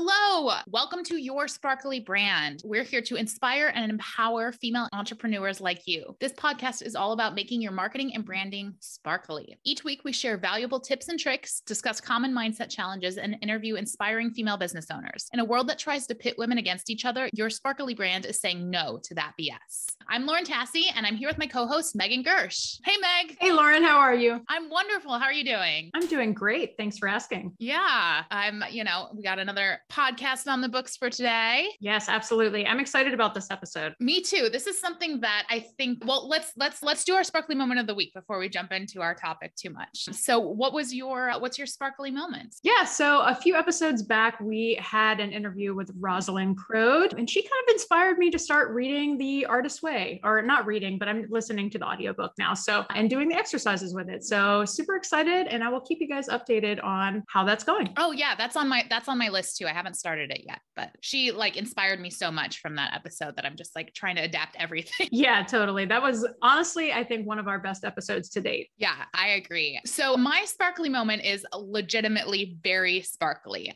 Hello, welcome to Your Sparkly Brand. We're here to inspire and empower female entrepreneurs like you. This podcast is all about making your marketing and branding sparkly. Each week, we share valuable tips and tricks, discuss common mindset challenges, and interview inspiring female business owners. In a world that tries to pit women against each other, Your Sparkly Brand is saying no to that BS. I'm Lauren Tassie, and I'm here with my co-host, Megan Gersch. Hey, Meg. Hey, Lauren, how are you? I'm wonderful. How are you doing? I'm doing great. Thanks for asking. Yeah, we got another podcast on the books for today. Yes, absolutely. I'm excited about this episode. Me too. This is something that I think, well, let's do our sparkly moment of the week before we jump into our topic too much. So what's your sparkly moment? Yeah. So a few episodes back, we had an interview with Rosalind Crowe, and she kind of inspired me to start reading The Artist's Way, or not reading, but I'm listening to the audiobook now. So, and doing the exercises with it. So super excited. And I will keep you guys updated on how that's going. Oh yeah. That's on my list too. I haven't started it yet, but she inspired me so much from that episode that I'm just trying to adapt everything. Yeah, totally. That was honestly, I think, one of our best episodes to date. Yeah, I agree. So my sparkly moment is legitimately very sparkly.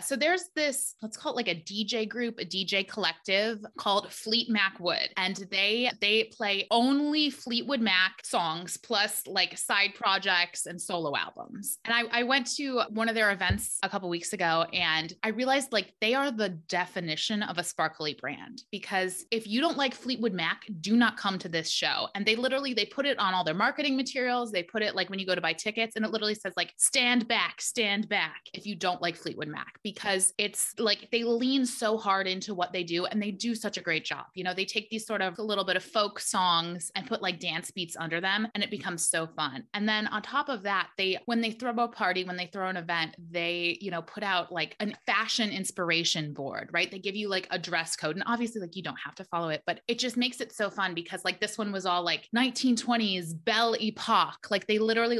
So there's this, let's call it a DJ group, a DJ collective called Fleet Macwood. And they play only Fleetwood Mac songs, plus side projects and solo albums. And I went to one of their events a couple weeks ago, and I realized they are the definition of a sparkly brand, because if you don't like Fleetwood Mac, do not come to this show. And they put it on all their marketing materials. They put it when you go to buy tickets, and it literally says stand back if you don't like Fleetwood Mac, because it's they lean so hard into what they do, and they do such a great job. They take these sort of a little bit of folk songs and put dance beats under them, and it becomes so fun. And then on top of that, when they throw an event, they, put out a fashion inspiration board, right? They give you a dress code, and obviously you don't have to follow it, but it just makes it so fun because this one was all 1920s Belle Epoque. They literally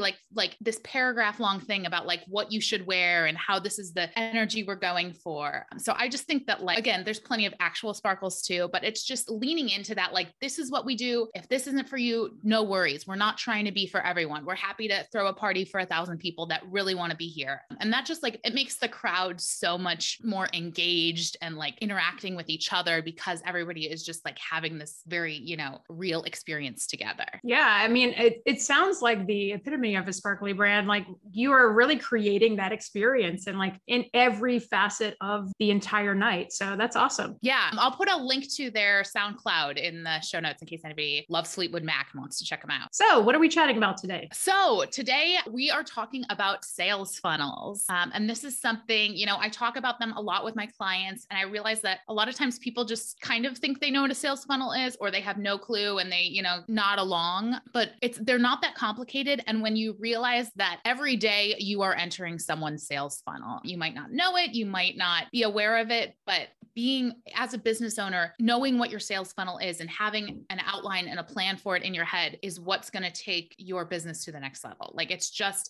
this paragraph long thing about what you should wear and how this is the energy we're going for. So I just think that again, there's plenty of actual sparkles too, but it's just leaning into that. This is what we do. If this isn't for you, no worries. We're not trying to be for everyone. We're happy to throw a party for 1,000 people that really want to be here. And that just it makes the crowd so much more engaged and interacting with each other, because everybody is just having this very, real experience together. Yeah. I mean, it sounds like the epitome of a sparkly brand. You are really creating that experience and in every facet of the entire night. So that's awesome. Yeah. I'll put a link to their SoundCloud in the show notes in case anybody loves Fleetwood Mac and wants to check them out. So what are we chatting about today? So today we are talking about sales funnels. And this is something, I talk about them a lot with my clients. And I realize that a lot of times people just kind of think they know what a sales funnel is, or they have no clue and they, nod along, but they're not that complicated. And when you realize that every day you are entering someone's sales funnel, you might not know it, you might not be aware of it, but being as a business owner, knowing what your sales funnel is and having an outline and a plan for it in your head is what's going to take your business to the next level.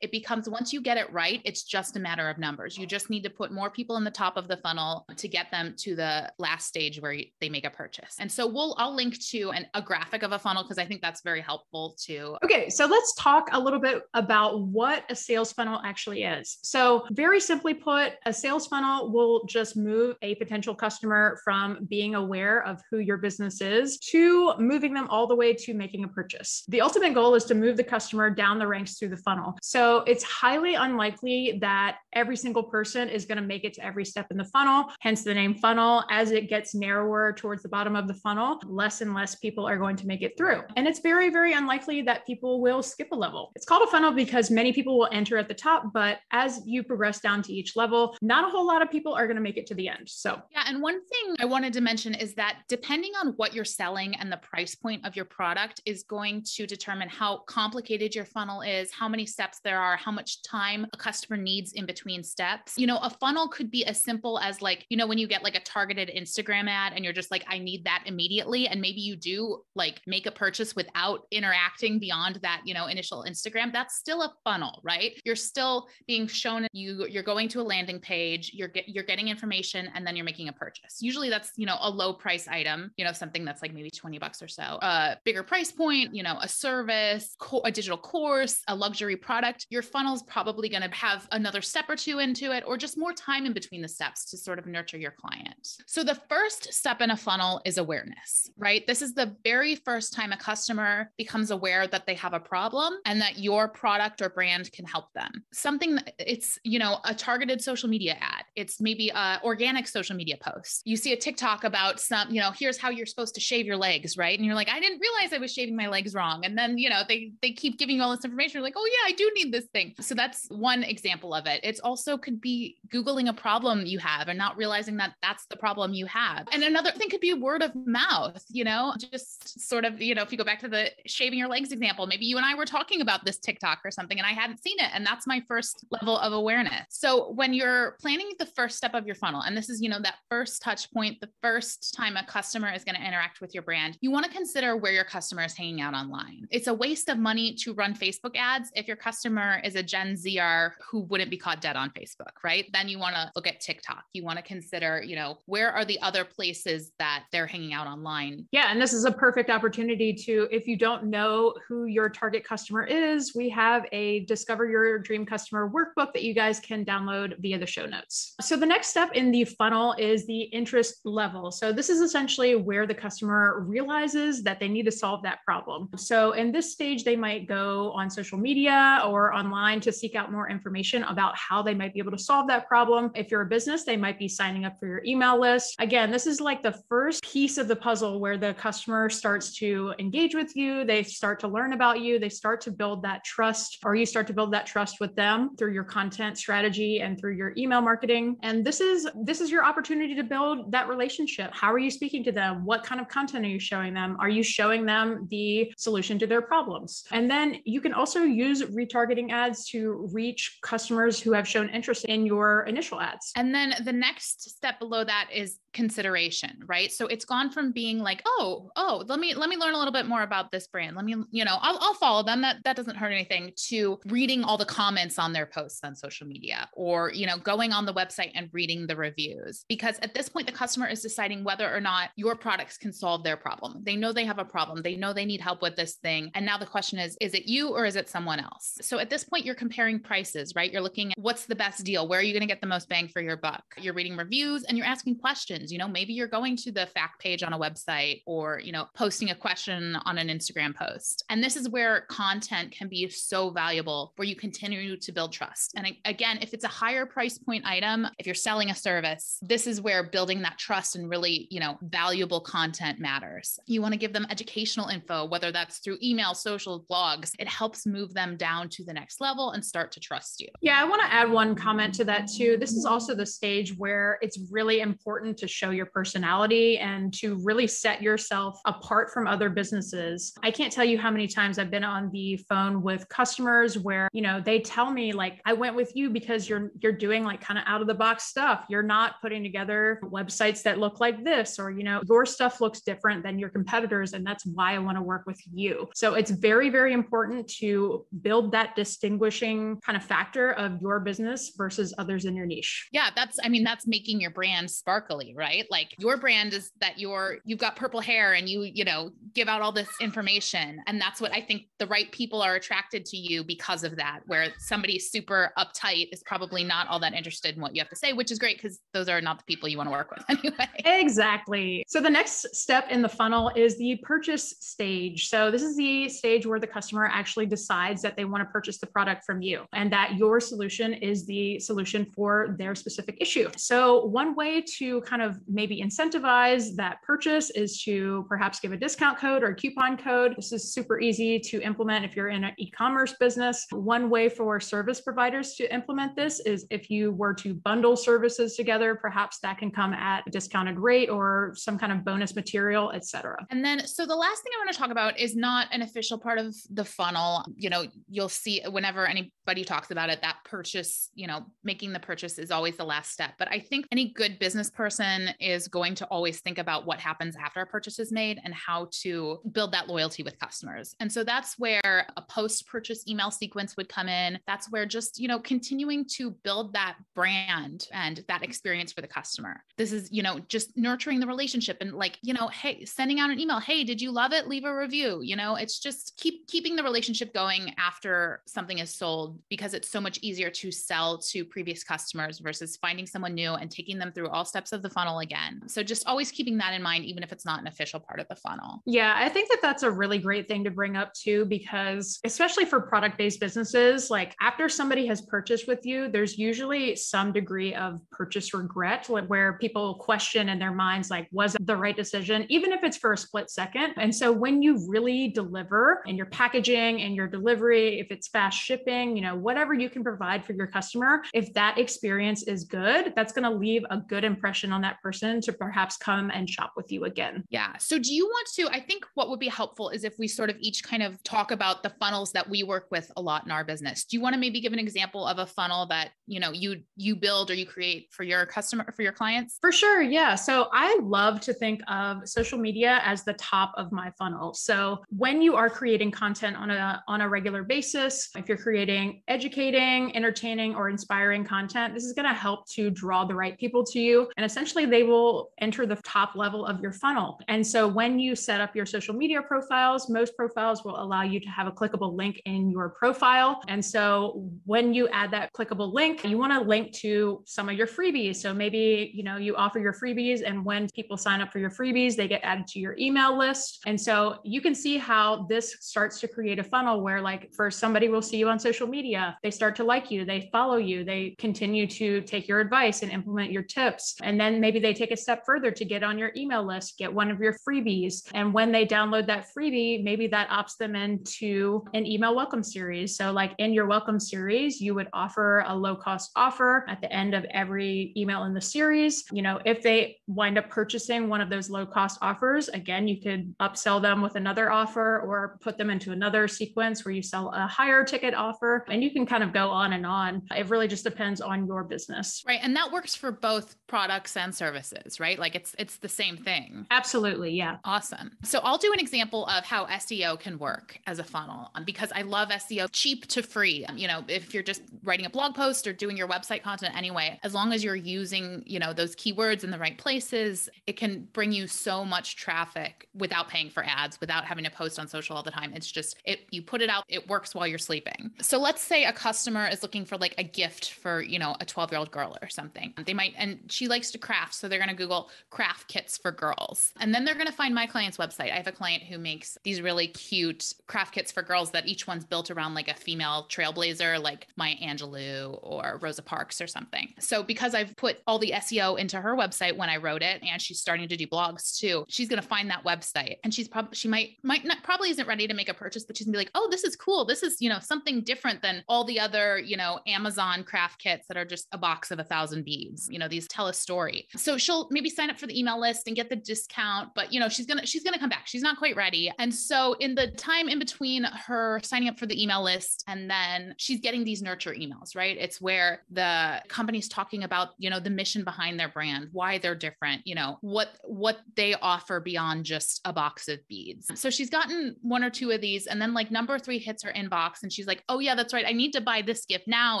It becomes, once you get it right, it's just a matter of numbers. You just need to put more people in the top of the funnel to get them to the last stage where they make a purchase. And so I'll link to a graphic of a funnel, because I think that's very helpful too. Okay. So let's talk a little bit about what a sales funnel actually is. So very simply put, a sales funnel will just move a potential customer from being aware of who your business is to moving them all the way to making a purchase. The ultimate goal is to move the customer down the ranks through the funnel. So it's highly unlikely that every single person is going to make it to every step in the funnel, hence the name funnel. As it gets narrower towards the bottom of the funnel, less and less people are going to make it through. And it's very, very unlikely that people will skip a level. It's called a funnel because many people will enter at the top, but as you progress down to each level, not a whole lot of people are going to make it to the end. So yeah. And one thing I wanted to mention is that depending on what you're selling and the price point of your product is going to determine how complicated your funnel is, how many steps there are, how much time a customer needs in between steps. A funnel could be as simple as when you get a targeted Instagram ad and you're just I need that immediately. And maybe you do make a purchase without interacting beyond that, initial Instagram. That's still a funnel, right? You're still being shown, you're going to a landing page, you're getting information, and then you're making a purchase. Usually that's, a low price item, something that's maybe $20 or so, bigger price point, a service, a digital course, a luxury product. Your funnel's probably going to have another step or two into it, or just just more time in between the steps to sort of nurture your client. So the first step in a funnel is awareness, right? This is the very first time a customer becomes aware that they have a problem and that your product or brand can help them. Something that it's, you know, a targeted social media ad. It's maybe an organic social media post. You see a TikTok about some, you know, here's how you're supposed to shave your legs, right? And you're like, I didn't realize I was shaving my legs wrong. And then, you know, they keep giving you all this information. You're like, oh yeah, I do need this thing. So that's one example of it. It's also could be Googling a problem you have and not realizing that that's the problem you have. And another thing could be word of mouth, you know, just sort of, you know, if you go back to the shaving your legs example, maybe you and I were talking about this TikTok or something and I hadn't seen it. And that's my first level of awareness. So when you're planning the first step of your funnel, and this is, you know, that first touch point, the first time a customer is going to interact with your brand, you want to consider where your customer is hanging out online. It's a waste of money to run Facebook ads if your customer is a Gen Zer who wouldn't be caught dead on Facebook, right? Then you want to look at TikTok. You want to consider, you know, where are the other places that they're hanging out online? Yeah. And this is a perfect opportunity to, if you don't know who your target customer is, we have a Discover Your Dream Customer workbook that you guys can download via the show notes. So the next step in the funnel is the interest level. So this is essentially where the customer realizes that they need to solve that problem. So in this stage, they might go on social media or online to seek out more information about how they might be able to solve that problem. If you're a business, they might be signing up for your email list. Again, this is like the first piece of the puzzle where the customer starts to engage with you. They start to learn about you. They start to build that trust, or you start to build that trust with them through your content strategy and through your email marketing. And this is your opportunity to build that relationship. How are you speaking to them? What kind of content are you showing them? Are you showing them the solution to their problems? And then you can also use retargeting ads to reach customers who have shown interest in your initial ads. And then the next step below that is consideration, right? So it's gone from being like, oh, let me learn a little bit more about this brand. Let me, you know, I'll follow them. That doesn't hurt anything, to reading all the comments on their posts on social media, or, you know, going on the website and reading the reviews. Because at this point, the customer is deciding whether or not your products can solve their problem. They know they have a problem. They know they need help with this thing. And now the question is it you or is it someone else? So at this point, you're comparing prices, right? You're looking at what's the best deal? Where are you going to get the most bang for your buck? You're reading reviews and you're asking questions. You know, maybe you're going to the fact page on a website, or, you know, posting a question on an Instagram post. And this is where content can be so valuable, where you continue to build trust. And again, if it's a higher price point item, if you're selling a service, this is where building that trust and really, you know, valuable content matters. You want to give them educational info, whether that's through email, social, blogs. It helps move them down to the next level and start to trust you. Yeah, I want to add one comment to that too. This is also the stage where it's really important to show your personality and to really set yourself apart from other businesses. I can't tell you how many times I've been on the phone with customers where, you know, they tell me like, I went with you because you're doing like kind of out of the box stuff. You're not putting together websites that look like this, or, you know, your stuff looks different than your competitors. And that's why I want to work with you. So it's very, very important to build that distinguishing kind of factor of your business versus others in your niche. Yeah. That's making your brand sparkly, right? Like your brand is that you've got purple hair and you know, give out all this information. And that's what I think the right people are attracted to you because of that, where somebody super uptight is probably not all that interested in what you have to say, which is great because those are not the people you want to work with anyway. Exactly. So the next step in the funnel is the purchase stage. So this is the stage where the customer actually decides that they want to purchase the product from you and that your solution is the solution for their specific issue. So one way to kind of maybe incentivize that purchase is to perhaps give a discount code or a coupon code. This is super easy to implement if you're in an e-commerce business. One way for service providers to implement this is if you were to bundle services together, perhaps that can come at a discounted rate or some kind of bonus material, etc. And then, so the last thing I want to talk about is not an official part of the funnel. You know, you'll see whenever anybody talks about it, that purchase, you know, making the purchase is always the last step. But I think any good business person person is going to always think about what happens after a purchase is made and how to build that loyalty with customers. And so that's where a post-purchase email sequence would come in. That's where just, you know, continuing to build that brand and that experience for the customer. This is, you know, just nurturing the relationship and like, you know, hey, sending out an email, hey, did you love it? Leave a review. You know, it's just keeping the relationship going after something is sold, because it's so much easier to sell to previous customers versus finding someone new and taking them through all steps of the funnel again. So just always keeping that in mind, even if it's not an official part of the funnel. Yeah, I think that that's a really great thing to bring up too, because especially for product-based businesses, like after somebody has purchased with you, there's usually some degree of purchase regret, where people question in their minds, like, was it the right decision, even if it's for a split second. And so when you really deliver in your packaging and your delivery, if it's fast shipping, you know, whatever you can provide for your customer, if that experience is good, that's going to leave a good impression on that person to perhaps come and shop with you again. Yeah. So do you want to, I think what would be helpful is if we sort of each kind of talk about the funnels that we work with a lot in our business. Do you want to maybe give an example of a funnel that, you know, you build or you create for your customer, for your clients? For sure. Yeah. So I love to think of social media as the top of my funnel. So when you are creating content on a regular basis, if you're creating educating, entertaining, or inspiring content, this is going to help to draw the right people to you. And essentially they will enter the top level of your funnel. And so when you set up your social media profiles, most profiles will allow you to have a clickable link in your profile. And so when you add that clickable link, you want to link to some of your freebies. So maybe, you know, you offer your freebies, and when people sign up for your freebies, they get added to your email list. And so you can see how this starts to create a funnel where, like, first somebody will see you on social media, they start to like you, they follow you, they continue to take your advice and implement your tips. And then maybe they take a step further to get on your email list, get one of your freebies. And when they download that freebie, maybe that opts them into an email welcome series. So like in your welcome series, you would offer a low cost offer at the end of every email in the series. You know, if they wind up purchasing one of those low cost offers, again, you could upsell them with another offer or put them into another sequence where you sell a higher ticket offer, and you can kind of go on and on. It really just depends on your business. Right. And that works for both products and services, right? Like it's the same thing. Absolutely. Yeah. Awesome. So I'll do an example of how SEO can work as a funnel, because I love SEO, cheap to free. You know, if you're just writing a blog post or doing your website content anyway, as long as you're using, you know, those keywords in the right places, it can bring you so much traffic without paying for ads, without having to post on social all the time. It's just, you put it out, it works while you're sleeping. So let's say a customer is looking for like a gift for, you know, a 12-year-old girl or something. They might, and she likes to craft. So they're going to Google craft kits for girls. And then they're going to find my client's website. I have a client who makes these really cute craft kits for girls that each one's built around like a female trailblazer, like Maya Angelou or Rosa Parks or something. So because I've put all the SEO into her website when I wrote it, and she's starting to do blogs too, she's going to find that website, and she's probably, she might not, probably isn't ready to make a purchase, but she's gonna be like, oh, this is cool. This is, you know, something different than all the other, you know, Amazon craft kits that are just a box of 1,000 beads, you know, these tell a story. So she'll maybe sign up for the email list and get the discount, but you know, she's going to come back. She's not quite ready. And so in the time in between her signing up for the email list, and then she's getting these nurture emails, right? It's where the company's talking about, you know, the mission behind their brand, why they're different, you know, what they offer beyond just a box of beads. So she's gotten one or two of these, and then like number three hits her inbox, and she's like, oh yeah, that's right, I need to buy this gift now,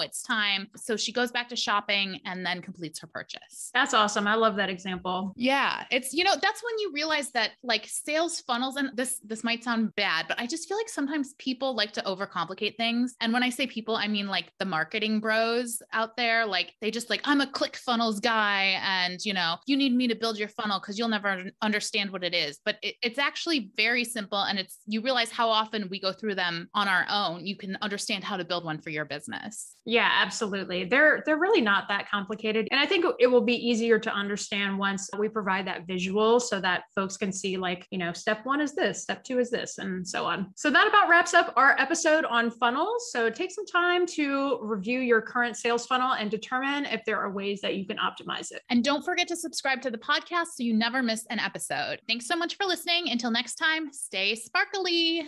it's time. So she goes back to shopping and then completes her purchase. That's awesome. I love that example. Yeah. It's, you know, that's when you realize that like sales funnels, and this might sound bad, but I just feel like sometimes people like to overcomplicate things. And when I say people, I mean like the marketing bros out there, like they just like, I'm a ClickFunnels guy, and you know, you need me to build your funnel because you'll never understand what it is. But it's actually very simple. And it's, you realize how often we go through them on our own. You can understand how to build one for your business. Yeah, absolutely. They're really not that complicated. And I think it will be easier to understand once we provide that visual so that folks can see like, you know, step one is this, step two is this, and so on. So that about wraps up our episode on funnels. So take some time to review your current sales funnel and determine if there are ways that you can optimize it. And don't forget to subscribe to the podcast so you never miss an episode. Thanks so much for listening. Until next time, stay sparkly.